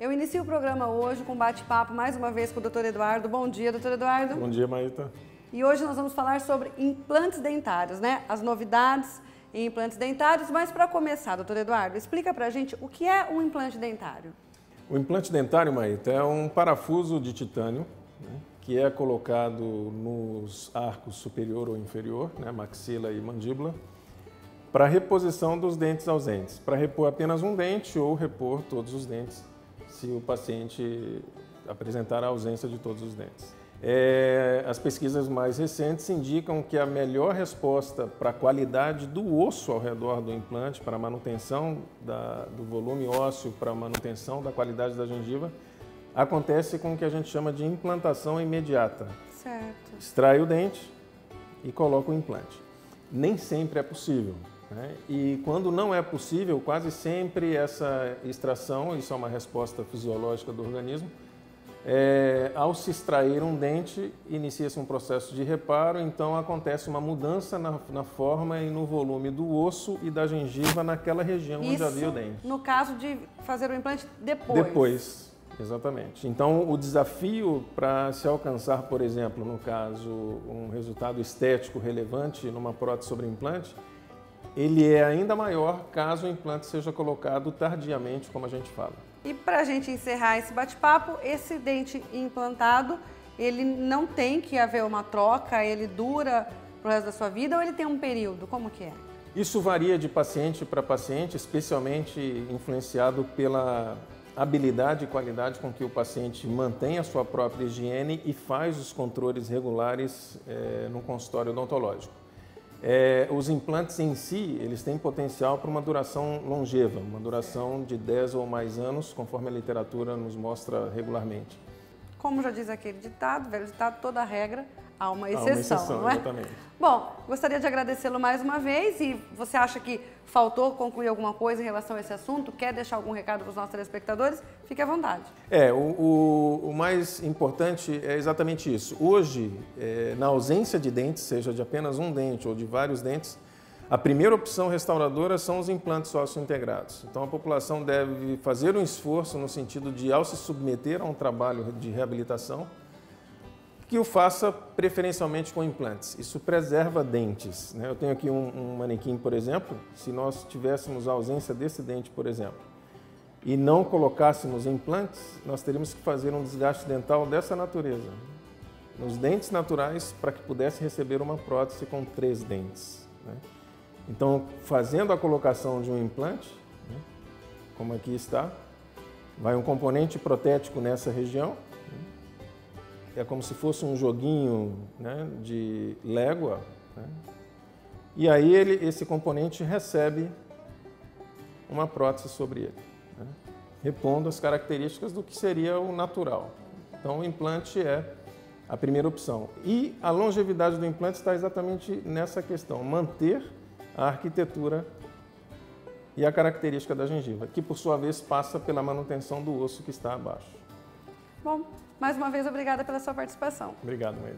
Eu inicio o programa hoje com um bate-papo mais uma vez com o Dr. Eduardo. Bom dia, Dr. Eduardo. Bom dia, Maíta. E hoje nós vamos falar sobre implantes dentários, né? As novidades em implantes dentários. Mas para começar, Dr. Eduardo, explica pra gente o que é um implante dentário. O implante dentário, Maíta, é um parafuso de titânio, né, que é colocado nos arcos superior ou inferior, né, maxila e mandíbula, para reposição dos dentes ausentes, para repor apenas um dente ou repor todos os dentes, se o paciente apresentar a ausência de todos os dentes. As pesquisas mais recentes indicam que a melhor resposta para a qualidade do osso ao redor do implante, para a manutenção do volume ósseo, para a manutenção da qualidade da gengiva, acontece com o que a gente chama de implantação imediata. Certo. Extrai o dente e coloca o implante. Nem sempre é possível, né? E quando não é possível, quase sempre essa extração, isso é uma resposta fisiológica do organismo, ao se extrair um dente, inicia-se um processo de reparo, então acontece uma mudança na forma e no volume do osso e da gengiva naquela região isso, onde havia o dente. No caso de fazer o implante depois. Depois, exatamente. Então o desafio para se alcançar, por exemplo, no caso, um resultado estético relevante numa prótese sobre implante, ele é ainda maior caso o implante seja colocado tardiamente, como a gente fala. E para a gente encerrar esse bate-papo, esse dente implantado, ele não tem que haver uma troca, ele dura pro resto da sua vida ou ele tem um período? Como que é? Isso varia de paciente para paciente, especialmente influenciado pela habilidade e qualidade com que o paciente mantém a sua própria higiene e faz os controles regulares no consultório odontológico. Os implantes em si, eles têm potencial para uma duração longeva, uma duração de 10 ou mais anos, conforme a literatura nos mostra regularmente. Como já diz aquele ditado, velho ditado, toda regra há uma exceção, não é? Exatamente. Bom, gostaria de agradecê-lo mais uma vez. E você acha que faltou concluir alguma coisa em relação a esse assunto? Quer deixar algum recado para os nossos telespectadores? Fique à vontade. O mais importante é exatamente isso. Hoje, na ausência de dentes, seja de apenas um dente ou de vários dentes, a primeira opção restauradora são os implantes sociointegrados. Então a população deve fazer um esforço no sentido de, ao se submeter a um trabalho de reabilitação, que o faça preferencialmente com implantes. Isso preserva dentes, né? Eu tenho aqui um manequim, por exemplo. Se nós tivéssemos a ausência desse dente, por exemplo, e não colocássemos implantes, nós teríamos que fazer um desgaste dental dessa natureza, nos dentes naturais, para que pudesse receber uma prótese com 3 dentes, né? Então, fazendo a colocação de um implante, né, como aqui está, vai um componente protético nessa região, é como se fosse um joguinho, né, de légua, né? E aí esse componente recebe uma prótese sobre ele, né, repondo as características do que seria o natural. Então o implante é a primeira opção. E a longevidade do implante está exatamente nessa questão, manter a arquitetura e a característica da gengiva, que por sua vez passa pela manutenção do osso que está abaixo. Bom, mais uma vez, obrigada pela sua participação. Obrigado, Maíta.